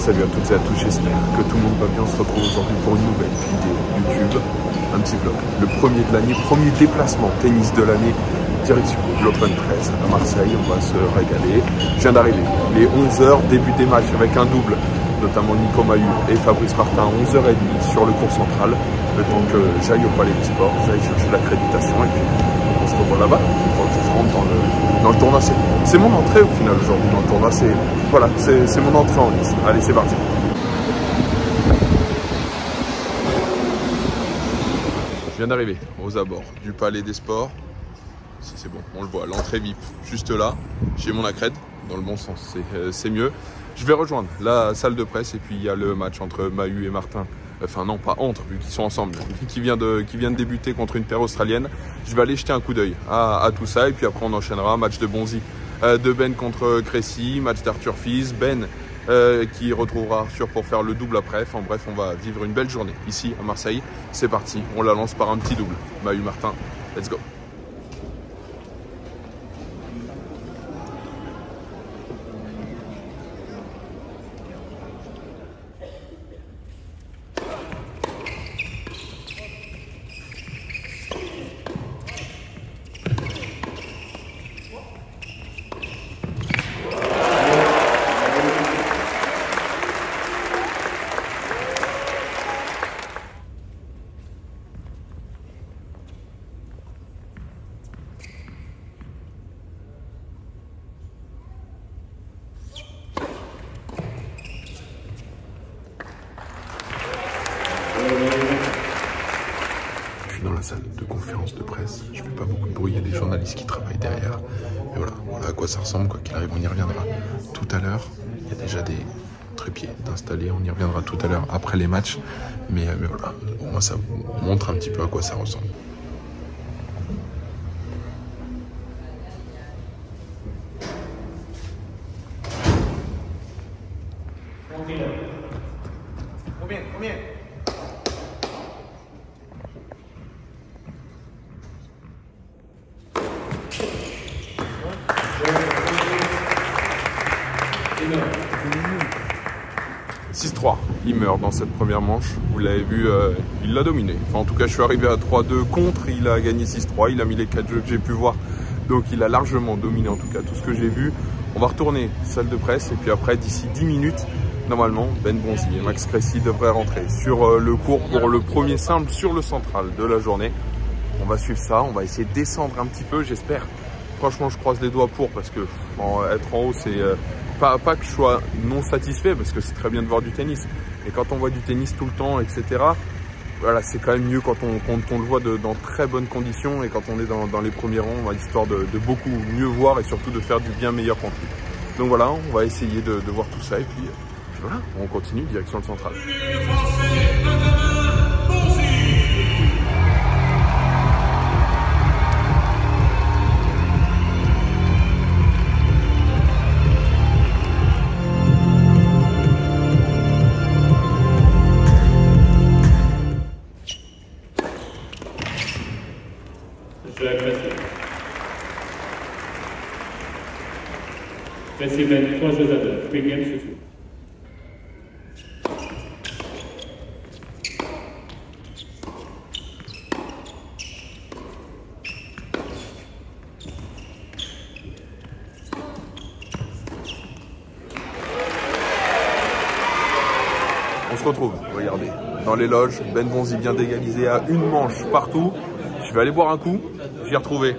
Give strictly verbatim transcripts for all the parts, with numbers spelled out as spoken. Salut à toutes et à tous, j'espère que tout le monde va bien. On se retrouve aujourd'hui pour une nouvelle vidéo YouTube. Un petit vlog, le premier de l'année, premier déplacement tennis de l'année, direction l'Open treize à Marseille. On va se régaler. Je viens d'arriver, les onze heures, début des matchs avec un double, notamment Nicolas Mahut et Fabrice Martin, onze heures trente sur le cours central. Le temps que j'aille au Palais du Sport, j'aille chercher l'accréditation et puis on se revoit là-bas. Il faut que je rentre dans le, dans le tournoi. C'est mon entrée au final aujourd'hui dans le tournoi. C'est voilà, c'est mon entrée en liste. Allez, c'est parti. Je viens d'arriver aux abords du Palais des Sports. Si c'est bon, on le voit, l'entrée V I P juste là. J'ai mon accrède, dans le bon sens, c'est mieux. Je vais rejoindre la salle de presse et puis il y a le match entre Mahut et Martin. Enfin non, pas entre, vu qu'ils sont ensemble, qui vient, de, qui vient de débuter contre une paire australienne. Je vais aller jeter un coup d'œil à, à tout ça et puis après on enchaînera. Match de Bonzi, euh, de Ben contre Cressy, match d'Arthur Fils, Ben euh, qui retrouvera Arthur pour faire le double après. Enfin bref, on va vivre une belle journée ici à Marseille. C'est parti, on la lance par un petit double. Mahut Martin, let's go. De conférence de presse, je fais pas beaucoup de bruit, il y a des journalistes qui travaillent derrière, et voilà, voilà à quoi ça ressemble, quoi qu'il arrive, on y reviendra tout à l'heure. Il y a déjà des trépieds installés, on y reviendra tout à l'heure après les matchs, mais, mais voilà, au moins ça vous montre un petit peu à quoi ça ressemble. Combien, combien ? six trois, il meurt dans cette première manche, vous l'avez vu, euh, il l'a dominé. Enfin, en tout cas, je suis arrivé à trois deux contre, il a gagné six trois, il a mis les quatre jeux que j'ai pu voir, donc il a largement dominé en tout cas tout ce que j'ai vu. On va retourner salle de presse et puis après, d'ici dix minutes, normalement, Ben Bonzi et Max Cressy devraient rentrer sur euh, le court pour le premier simple sur le central de la journée. On va suivre ça, on va essayer de descendre un petit peu, j'espère. Franchement, je croise les doigts pour, parce que en, être en haut, c'est euh, pas, pas que je sois non satisfait, parce que c'est très bien de voir du tennis. Et quand on voit du tennis tout le temps, et cetera, voilà, c'est quand même mieux quand on, quand on le voit de, dans très bonnes conditions et quand on est dans, dans les premiers rangs, on a l'histoire de, de beaucoup mieux voir et surtout de faire du bien meilleur contenu. Donc voilà, on va essayer de, de voir tout ça et puis, puis voilà, on continue direction le central. Merci Ben, trois jeux à deux, three games to two. On se retrouve, regardez, dans les loges, Ben Bonzi vient d'égaliser à une manche partout. Je vais aller boire un coup, je l'ai retrouvé.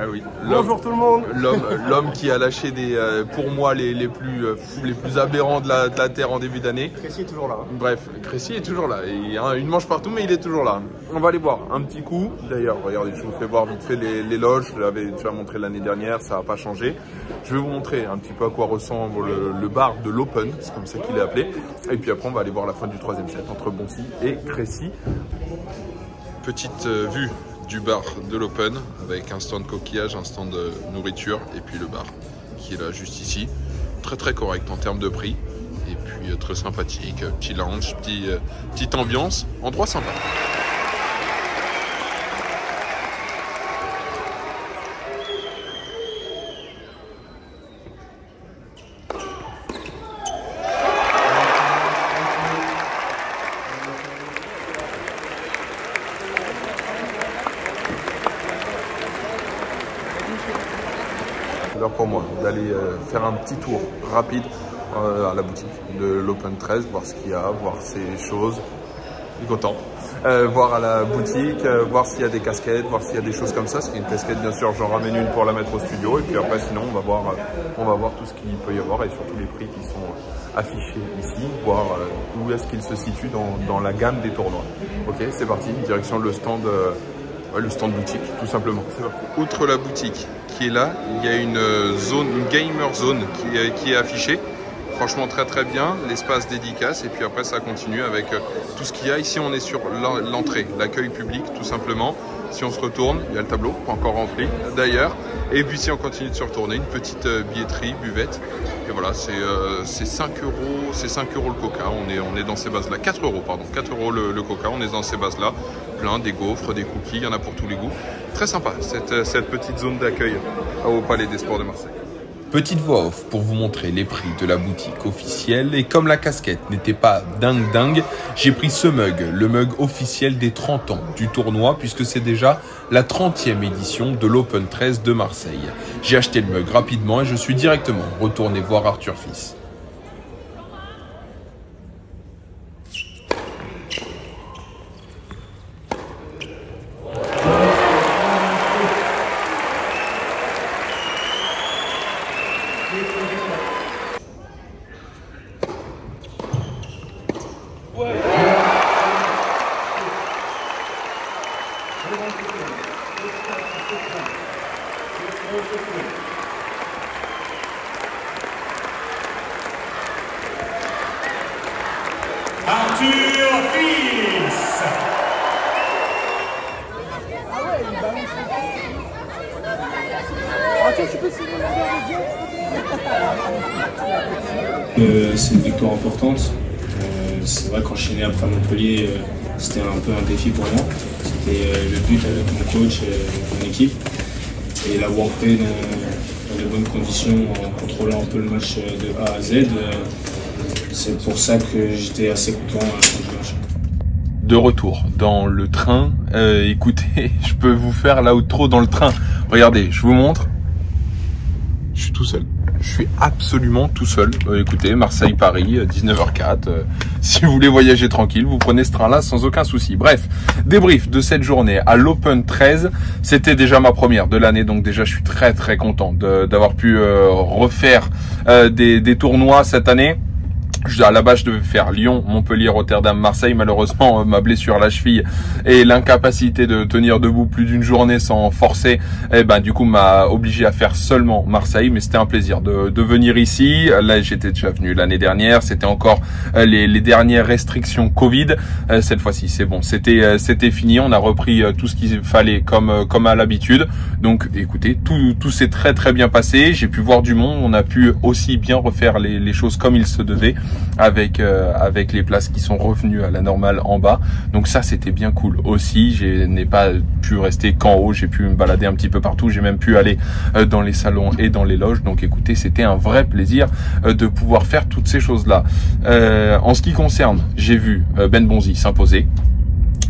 Ah oui, bonjour tout le monde. L'homme qui a lâché des, euh, pour moi les, les, plus, euh, les plus aberrants de la, de la Terre en début d'année. Cressy est toujours là. Bref, Cressy est toujours là. Il y a une manche partout mais il est toujours là. On va aller boire un petit coup. D'ailleurs, regardez, je vous fais voir vite fait les, les loges. Je l'avais déjà montré l'année dernière, ça n'a pas changé. Je vais vous montrer un petit peu à quoi ressemble le, le bar de l'Open, c'est comme ça qu'il est appelé. Et puis après, on va aller voir la fin du troisième set entre Bonzi et Cressy. Petite euh, vue du bar de l'Open avec un stand coquillage, un stand de nourriture et puis le bar qui est là juste ici. Très très correct en termes de prix et puis très sympathique, petit lounge, petit, petite ambiance, endroit sympa. moi d'aller faire un petit tour rapide à la boutique de l'Open treize, voir ce qu'il y a, voir ces choses. Je suis content. Euh, voir à la boutique, euh, voir s'il y a des casquettes, voir s'il y a des choses comme ça. S'il y a une casquette, bien sûr, j'en ramène une pour la mettre au studio. Et puis après, sinon, on va voir, on va voir tout ce qu'il peut y avoir et surtout les prix qui sont affichés ici, voir euh, où est-ce qu'ils se situent dans, dans la gamme des tournois. Ok, c'est parti, direction le stand, euh, ouais, le stand boutique, tout simplement. Outre la boutique qui est là, il y a une zone, une gamer zone qui est, qui est affichée. Franchement très très bien, l'espace dédicace et puis après ça continue avec tout ce qu'il y a. Ici on est sur l'entrée, l'accueil public tout simplement. Si on se retourne, il y a le tableau, pas encore rempli d'ailleurs. Et puis si on continue de se retourner, une petite billetterie, buvette. Et voilà, c'est euh, cinq euros, c'est cinq euros le coca, on est, on est dans ces bases-là. quatre euros pardon, quatre euros le, le coca, on est dans ces bases-là. Plein, des gaufres, des cookies, il y en a pour tous les goûts. Très sympa cette, cette petite zone d'accueil au Palais des Sports de Marseille. Petite voix off pour vous montrer les prix de la boutique officielle et comme la casquette n'était pas dingue dingue, j'ai pris ce mug, le mug officiel des trente ans du tournoi puisque c'est déjà la trentième édition de l'Open treize de Marseille. J'ai acheté le mug rapidement et je suis directement retourné voir Arthur Fils. Arthur Fils. Ah ouais, il balance. Arthur, tu peux signer la vidéo ? C'est une victoire importante. Euh, c'est vrai qu'enchaîner après Montpellier, euh, c'était un peu un défi pour moi. C'était euh, le but avec mon coach et euh, mon équipe. Et l'avoir fait dans, dans de bonnes conditions, en contrôlant un peu le match de A à Z. Euh, C'est pour ça que j'étais assez content. De retour dans le train. Euh, écoutez, je peux vous faire l'outro dans le train. Regardez, je vous montre. Je suis tout seul. Je suis absolument tout seul. Euh, écoutez, Marseille-Paris, dix-neuf heures zéro quatre. Euh, si vous voulez voyager tranquille, vous prenez ce train-là sans aucun souci. Bref, débrief de cette journée à l'Open treize. C'était déjà ma première de l'année, donc déjà je suis très très content d'avoir pu euh, refaire euh, des, des tournois cette année. À la base, je devais faire Lyon, Montpellier, Rotterdam, Marseille. Malheureusement, ma blessure à la cheville et l'incapacité de tenir debout plus d'une journée sans forcer, eh ben, du coup, m'a obligé à faire seulement Marseille. Mais c'était un plaisir de, de venir ici. Là, j'étais déjà venu l'année dernière. C'était encore les, les dernières restrictions Covid. Cette fois-ci, c'est bon. C'était, c'était fini. On a repris tout ce qu'il fallait comme, comme à l'habitude. Donc, écoutez, tout, tout s'est très, très bien passé. J'ai pu voir du monde. On a pu aussi bien refaire les, les choses comme il se devait. Avec, euh, avec les places qui sont revenues à la normale en bas. Donc ça, c'était bien cool aussi. Je n'ai pas pu rester qu'en haut. J'ai pu me balader un petit peu partout. J'ai même pu aller euh, dans les salons et dans les loges. Donc écoutez, c'était un vrai plaisir euh, de pouvoir faire toutes ces choses-là. Euh, en ce qui concerne, j'ai vu euh, Ben Bonzi s'imposer.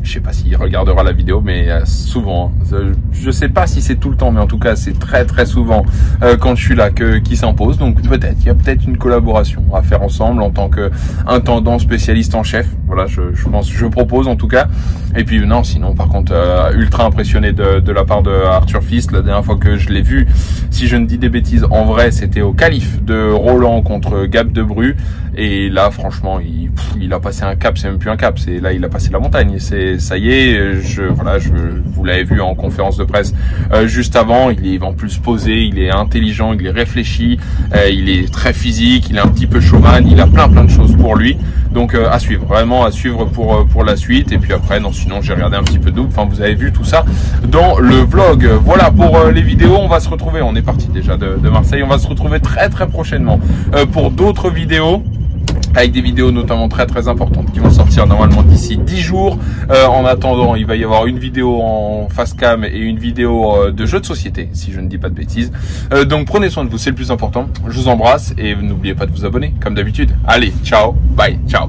Je sais pas s'il regardera la vidéo, mais souvent, je sais pas si c'est tout le temps, mais en tout cas, c'est très très souvent euh, quand je suis là que qui s'impose. Donc peut-être, il y a peut-être une collaboration à faire ensemble en tant que intendant spécialiste en chef. Voilà, je, je pense, je propose en tout cas. Et puis non, sinon par contre, euh, ultra impressionné de, de la part de Arthur Fils. La dernière fois que je l'ai vu, si je ne dis des bêtises, en vrai, c'était au qualif de Roland contre Gap de Bru. Et là, franchement, il, pff, il a passé un cap. C'est même plus un cap. C'est là, il a passé la montagne. C'est ça y est, je, voilà, je, vous l'avez vu en conférence de presse euh, juste avant, il est en plus posé, il est intelligent, il est réfléchi, euh, il est très physique, il est un petit peu showman, il a plein plein de choses pour lui. Donc euh, à suivre, vraiment à suivre pour, pour la suite. Et puis après, non, sinon j'ai regardé un petit peu de double, enfin vous avez vu tout ça dans le vlog. Voilà pour euh, les vidéos, on va se retrouver, on est parti déjà de, de Marseille, on va se retrouver très très prochainement euh, pour d'autres vidéos. Avec des vidéos notamment très très importantes qui vont sortir normalement d'ici dix jours. Euh, en attendant, il va y avoir une vidéo en face cam et une vidéo euh, de jeux de société, si je ne dis pas de bêtises. Euh, donc prenez soin de vous, c'est le plus important. Je vous embrasse et n'oubliez pas de vous abonner, comme d'habitude. Allez, ciao, bye, ciao.